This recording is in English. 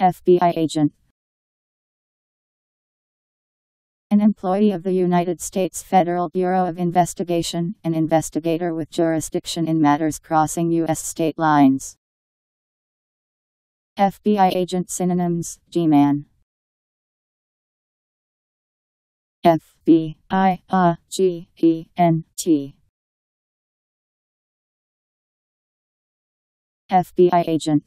FBI agent. An employee of the United States Federal Bureau of Investigation, an investigator with jurisdiction in matters crossing U.S. state lines. FBI agent synonyms, G-Man. F-B-I-A-G-E-N-T. FBI agent.